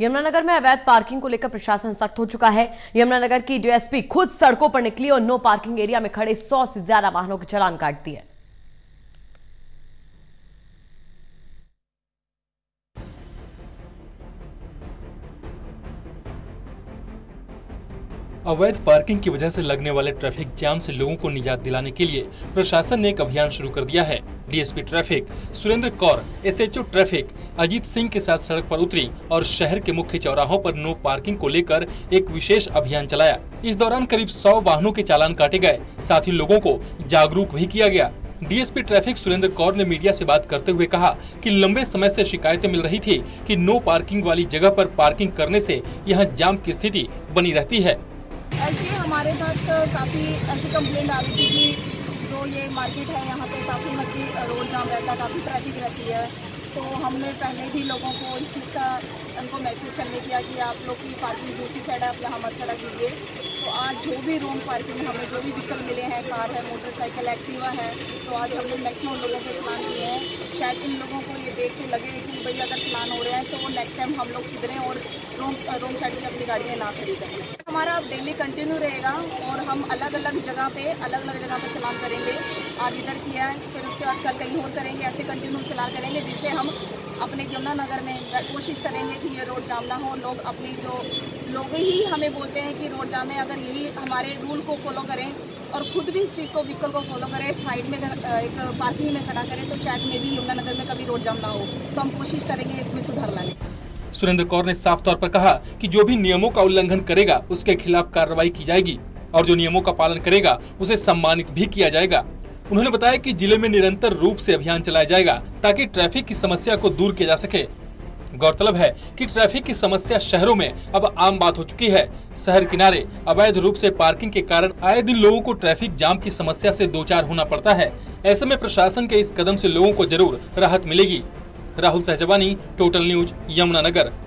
यमुनानगर में अवैध पार्किंग को लेकर प्रशासन सख्त हो चुका है। यमुनानगर की डीएसपी खुद सड़कों पर निकली और नो पार्किंग एरिया में खड़े 100 से ज्यादा वाहनों के चालान काट दिए। अवैध पार्किंग की वजह से लगने वाले ट्रैफिक जाम से लोगों को निजात दिलाने के लिए प्रशासन ने एक अभियान शुरू कर दिया है। DSP traffic Surendra Kaur, SHO traffic Ajit Singh के साथ सड़क पर उतरी और शहर के मुख्य चौराहों पर नो पार्किंग को लेकर एक विशेष अभियान चलाया। इस दौरान करीब 100 वाहनों के चालान काटे गए, साथ ही लोगों को जागरूक भी किया गया। डीएसपी ट्रैफिक सुरेंद्र कौर ने मीडिया से बात करते हुए कहा कि लंबे समय से शिकायतें मिल रही थी कि नो पार्किंग वाली जगह पर पार्किंग करने से यहाँ जाम की स्थिति बनी रहती है। ऐसे हमारे पास काफ़ी ऐसी कंप्लेंट आ रही थी कि जो ये मार्केट है यहाँ पे काफ़ी मतलब रोड जाम रहता है, काफ़ी ट्रैफिक रहती है। तो हमने पहले भी लोगों को इस चीज़ का उनको मैसेज करने किया कि आप लोग की पार्किंग दूसरी साइड आप यहाँ मत खड़ा कीजिए। तो आज जो भी रोड पार्किंग हमें जो भी व्हीकल मिले हैं, कार है, मोटरसाइकिल, एक्टिवा है, तो आज हमने मैक्सिमम लोगों के चलान किए हैं। शायद इन लोगों को ये देख के लगे कि भाई अगर चलान हो रहे हैं तो नेक्स्ट टाइम हम लोग सुधरें और रोंग साइड पर अपनी गाड़ियाँ ना खड़ी करें। हमारा अब डेली कंटिन्यू रहेगा और हम अलग अलग जगह पे चलान करेंगे। आज इधर किया है, फिर उसके बाद कल कहीं और करेंगे, ऐसे कंटिन्यू चलान करेंगे, जिससे हम अपने यमुनानगर में कोशिश करेंगे कि ये रोड जाम ना हो। लोग अपनी जो लोग ही हमें बोलते हैं कि रोड जाम है, अगर यही हमारे रूल को फॉलो करें और खुद भी इस चीज़ को व्हीकल को फॉलो करें, साइड में एक पार्किंग में खड़ा करें, तो शायद मे भी यमुनानगर में कभी रोड जाम ना हो। तो हम कोशिश करेंगे इसमें सुधार लाने। सुरेंद्र कौर ने साफ तौर पर कहा कि जो भी नियमों का उल्लंघन करेगा उसके खिलाफ कार्रवाई की जाएगी और जो नियमों का पालन करेगा उसे सम्मानित भी किया जाएगा। उन्होंने बताया कि जिले में निरंतर रूप से अभियान चलाया जाएगा ताकि ट्रैफिक की समस्या को दूर किया जा सके। गौरतलब है कि ट्रैफिक की समस्या शहरों में अब आम बात हो चुकी है। शहर किनारे अवैध रूप से पार्किंग के कारण आए दिन लोगों को ट्रैफिक जाम की समस्या से दो चार होना पड़ता है। ऐसे में प्रशासन के इस कदम से लोगों को जरूर राहत मिलेगी। Rahul Sahajwani, total news, Yamunanagar.